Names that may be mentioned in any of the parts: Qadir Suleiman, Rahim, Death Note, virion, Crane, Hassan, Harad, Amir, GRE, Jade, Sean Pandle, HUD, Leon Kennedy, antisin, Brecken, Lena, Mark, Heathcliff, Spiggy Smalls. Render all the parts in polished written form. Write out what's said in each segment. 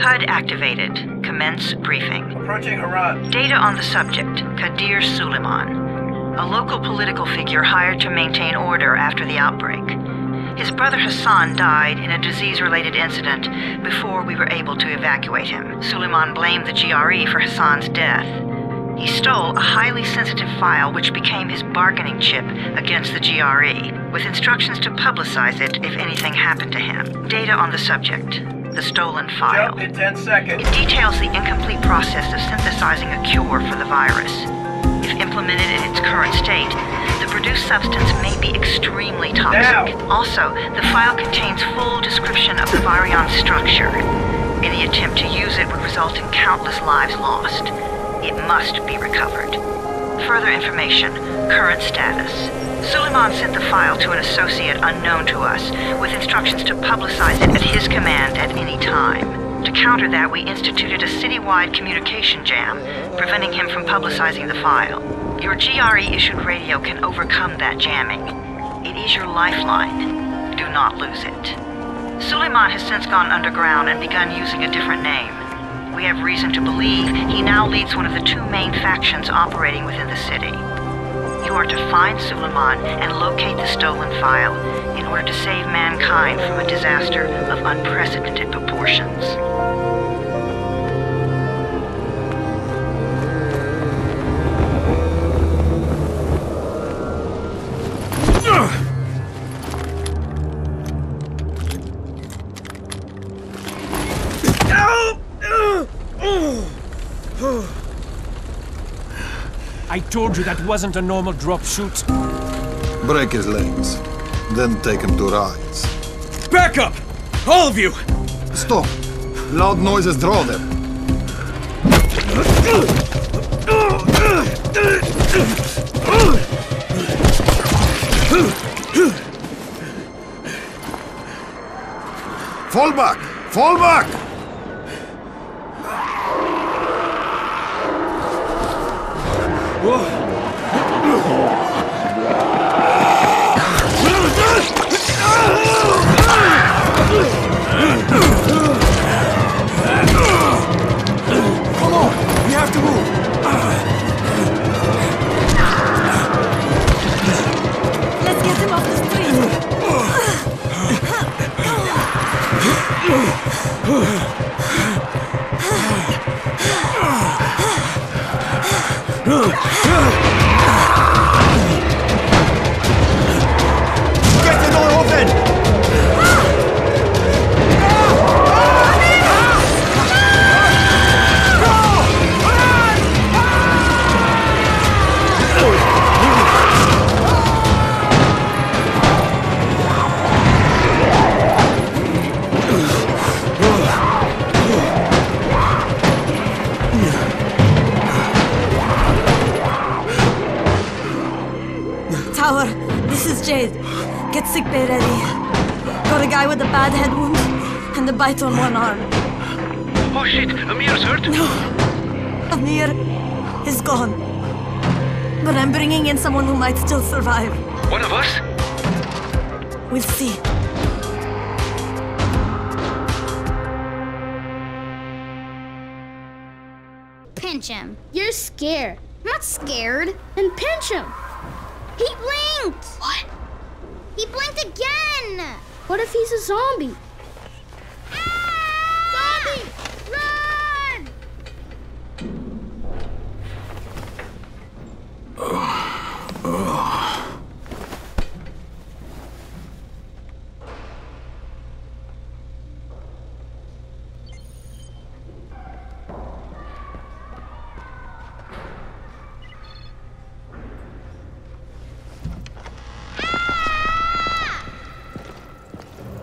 HUD activated. Commence briefing. Approaching Harad. Data on the subject, Qadir Suleiman, a local political figure hired to maintain order after the outbreak. His brother Hassan died in a disease-related incident before we were able to evacuate him. Suleiman blamed the GRE for Hassan's death. He stole a highly sensitive file which became his bargaining chip against the GRE, with instructions to publicize it if anything happened to him. Data on the subject, the stolen file. Jump in 10 seconds. It details the incomplete process of synthesizing a cure for the virus. If implemented in its current state, the produced substance may be extremely toxic. Now. Also, the file contains full description of the virion structure. Any attempt to use it would result in countless lives lost. It must be recovered. Further information, current status. Suleiman sent the file to an associate unknown to us, with instructions to publicize it at his command at any time. To counter that, we instituted a citywide communication jam, preventing him from publicizing the file. Your GRE-issued radio can overcome that jamming. It is your lifeline. Do not lose it. Suleiman has since gone underground and begun using a different name. We have reason to believe he now leads one of the two main factions operating within the city. You are to find Suleiman and locate the stolen file in order to save mankind from a disaster of unprecedented proportions. I told you that wasn't a normal drop shoot. Break his legs, then take him to rides. Back up! All of you! Stop! Loud noises draw them. Fall back! Fall back! Bite on one arm. Oh shit, Amir's hurt? No. Amir is gone. But I'm bringing in someone who might still survive. One of us? We'll see. Pinch him. You're scared. I'm not scared. Then pinch him. He blinked. What? He blinked again. What if he's a zombie?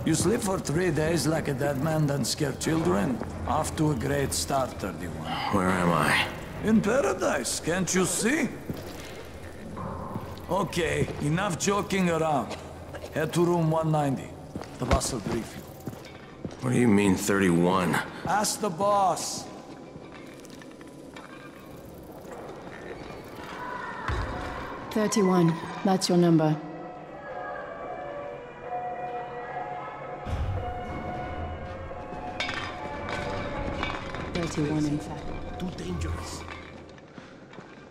You sleep for 3 days like a dead man, then scare children? Off to a great start, 31. Where am I? In paradise, can't you see? Okay, enough joking around. Head to room 190. The boss will brief you. What do you mean, 31? Ask the boss. "31, that's your number. 21 inside. Too dangerous.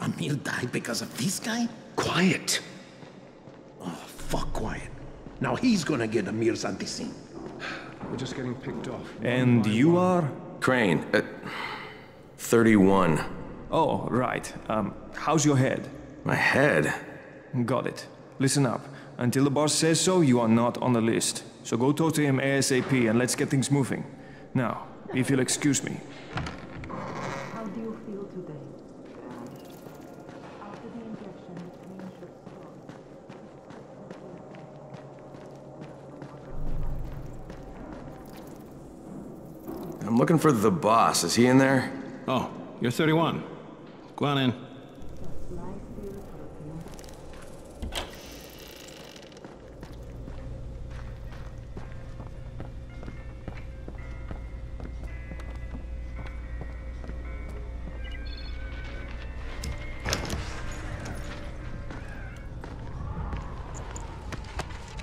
Amir died because of this guy? Quiet! Oh, fuck quiet. Now he's gonna get Amir's anti-scene. We're just getting picked off. And you are? Crane. 31. Oh, right. How's your head? My head? Got it. Listen up. Until the boss says so, you are not on the list. So go talk to him ASAP and let's get things moving. Now, if you'll excuse me. How do you feel today? After the injection, Crane should stop. I'm looking for the boss. Is he in there? Oh, you're 31. Go on in.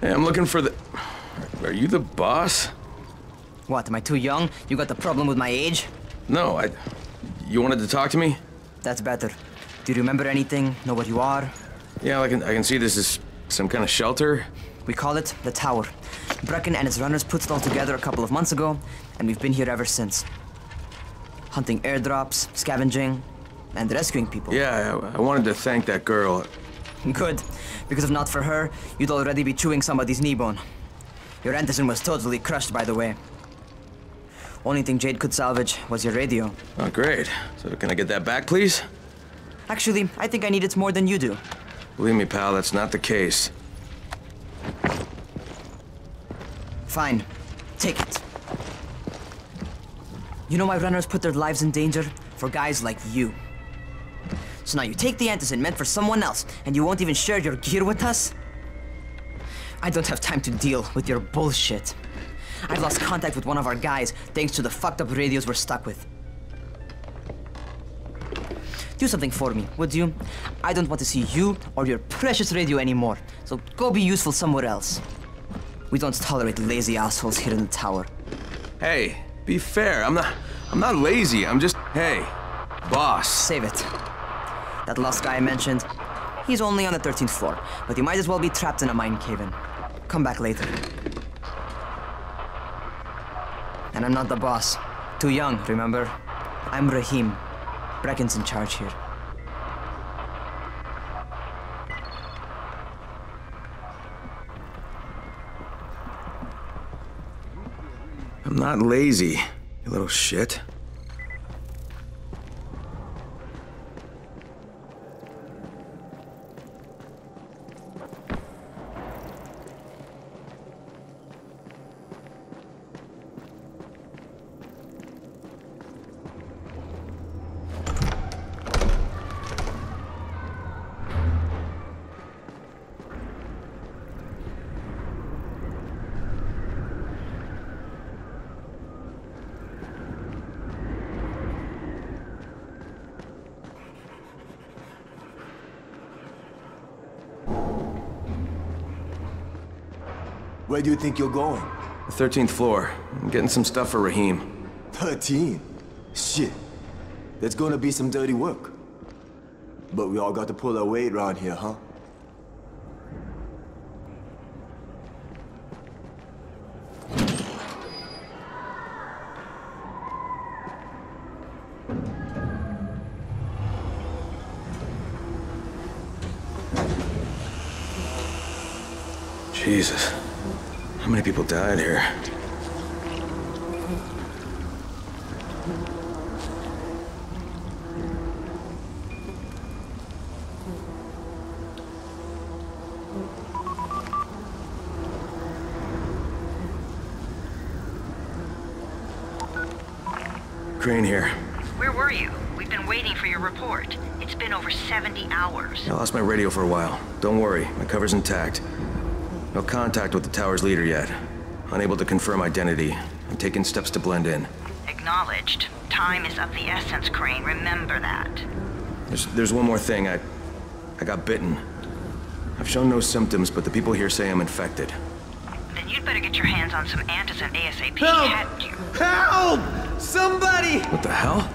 Hey, I'm looking for the... Are you the boss? What, am I too young? You got the problem with my age? No, I... You wanted to talk to me? That's better. Do you remember anything? Know what you are? Yeah, I can see this is some kind of shelter. We call it the Tower. Brecken and his runners put it all together a couple of months ago, and we've been here ever since. Hunting airdrops, scavenging, and rescuing people. Yeah, I wanted to thank that girl. Good. Because if not for her, you'd already be chewing somebody's knee bone. Your Anderson was totally crushed, by the way. Only thing Jade could salvage was your radio. Oh, great. So can I get that back, please? Actually, I think I need it more than you do. Believe me, pal, that's not the case. Fine. Take it. You know why runners put their lives in danger? For guys like you. So now you take the antisin meant for someone else, and you won't even share your gear with us? I don't have time to deal with your bullshit. I've lost contact with one of our guys, thanks to the fucked up radios we're stuck with. Do something for me, would you? I don't want to see you or your precious radio anymore, so go be useful somewhere else. We don't tolerate lazy assholes here in the Tower. Hey, be fair, I'm not lazy, I'm just... Hey, boss. Save it. That last guy I mentioned, he's only on the 13th floor, but you might as well be trapped in a mine cave-in. Come back later. And I'm not the boss. Too young, remember? I'm Rahim. Brecken's in charge here. I'm not lazy, you little shit. Where do you think you're going? The 13th floor. I'm getting some stuff for Rahim. 13? Shit. That's gonna be some dirty work. But we all got to pull our weight around here, huh? Jesus. How many people died here? Crane here. Where were you? We've been waiting for your report. It's been over 70 hours. I lost my radio for a while. Don't worry, my cover's intact. No contact with the Tower's leader yet. Unable to confirm identity. I'm taking steps to blend in. Acknowledged. Time is of the essence, Crane. Remember that. There's one more thing. I got bitten. I've shown no symptoms, but the people here say I'm infected. Then you'd better get your hands on some antisin ASAP. Help! Help! Somebody! What the hell?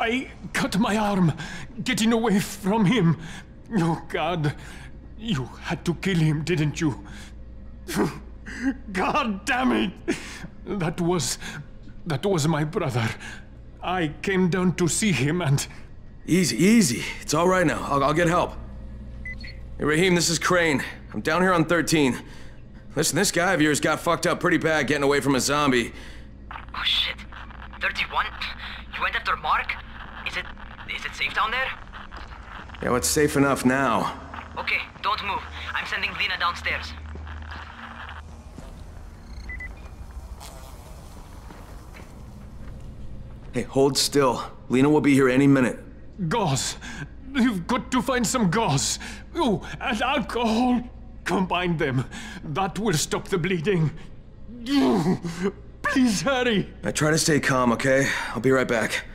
I cut my arm, getting away from him. Oh, God. You had to kill him, didn't you? God damn it! That was my brother. I came down to see him and... Easy, easy. It's all right now. I'll get help. Hey, Rahim, this is Crane. I'm down here on 13. Listen, this guy of yours got fucked up pretty bad getting away from a zombie. Oh, shit. 31? You went after Mark? Is it safe down there? Yeah, well, it's safe enough now. Okay, don't move. I'm sending Lena downstairs. Hey, hold still. Lena will be here any minute. Gauze. You've got to find some gauze. Oh, and alcohol. Combine them. That will stop the bleeding. Please hurry. I try to stay calm, okay? I'll be right back.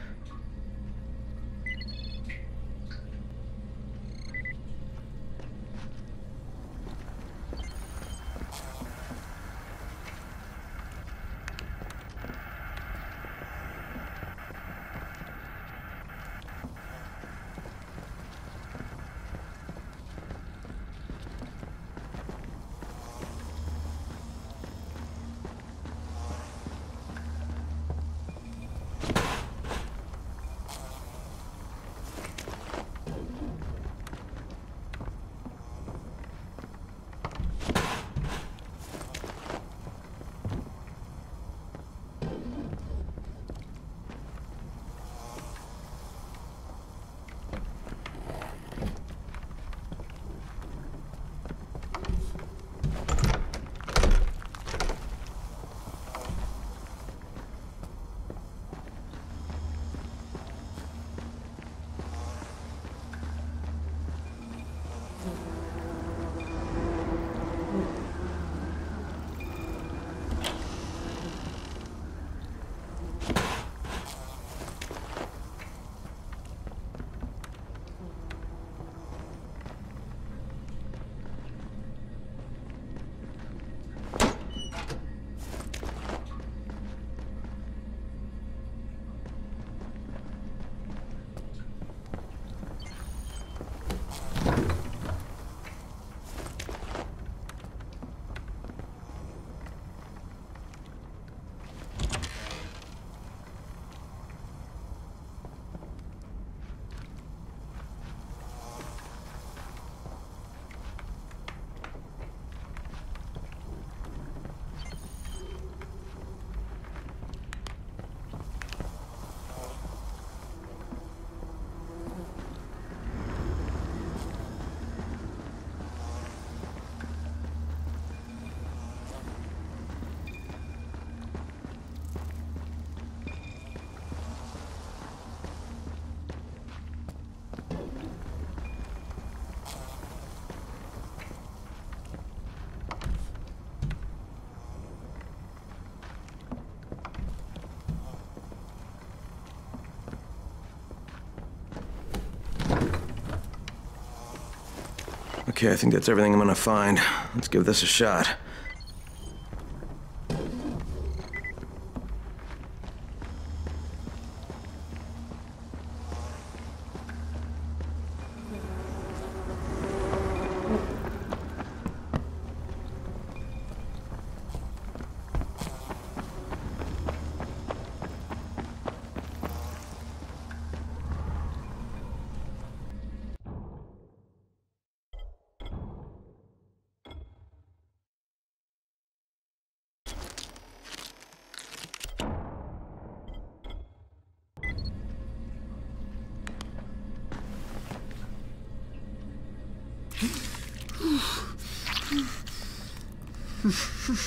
Okay, I think that's everything I'm gonna find. Let's give this a shot.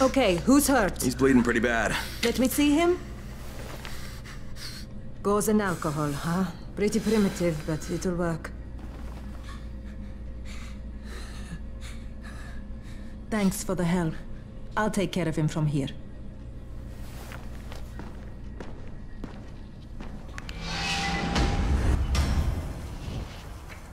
Okay, who's hurt? He's bleeding pretty bad. Let me see him. Gauze and alcohol, huh? Pretty primitive, but it'll work. Thanks for the help. I'll take care of him from here.